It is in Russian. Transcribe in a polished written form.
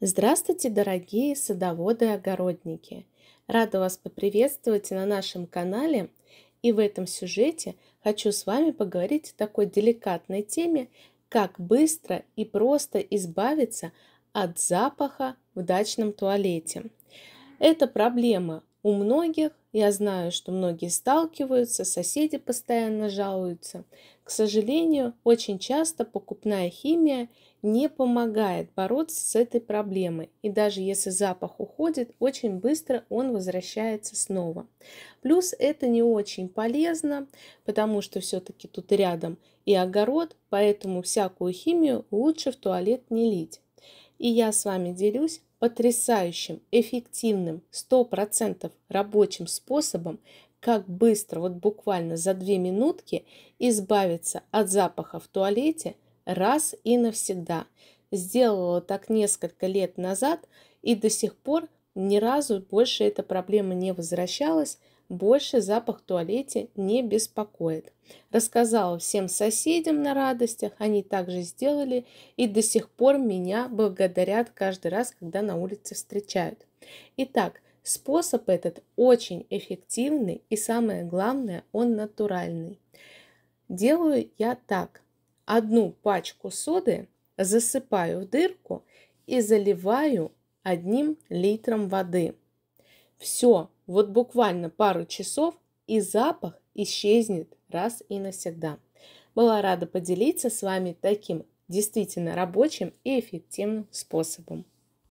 Здравствуйте, дорогие садоводы и огородники! Рада вас поприветствовать на нашем канале, и в этом сюжете хочу с вами поговорить о такой деликатной теме, как быстро и просто избавиться от запаха в дачном туалете. Это проблема у многих, я знаю, что многие сталкиваются, соседи постоянно жалуются. К сожалению, очень часто покупная химия не помогает бороться с этой проблемой. И даже если запах уходит, очень быстро он возвращается снова. Плюс это не очень полезно, потому что все-таки тут рядом и огород, поэтому всякую химию лучше в туалет не лить. И я с вами делюсь потрясающим, эффективным, 100% рабочим способом, как быстро, вот буквально за 2 минутки, избавиться от запаха в туалете раз и навсегда. Сделала так несколько лет назад, и до сих пор ни разу больше эта проблема не возвращалась, больше запах в туалете не беспокоит. Рассказала всем соседям на радостях, они также сделали, и до сих пор меня благодарят каждый раз, когда на улице встречают. Итак, способ этот очень эффективный, и самое главное, он натуральный. Делаю я так. Одну пачку соды засыпаю в дырку и заливаю 1 литром воды. Все, вот буквально пару часов, и запах исчезнет раз и навсегда. Была рада поделиться с вами таким действительно рабочим и эффективным способом.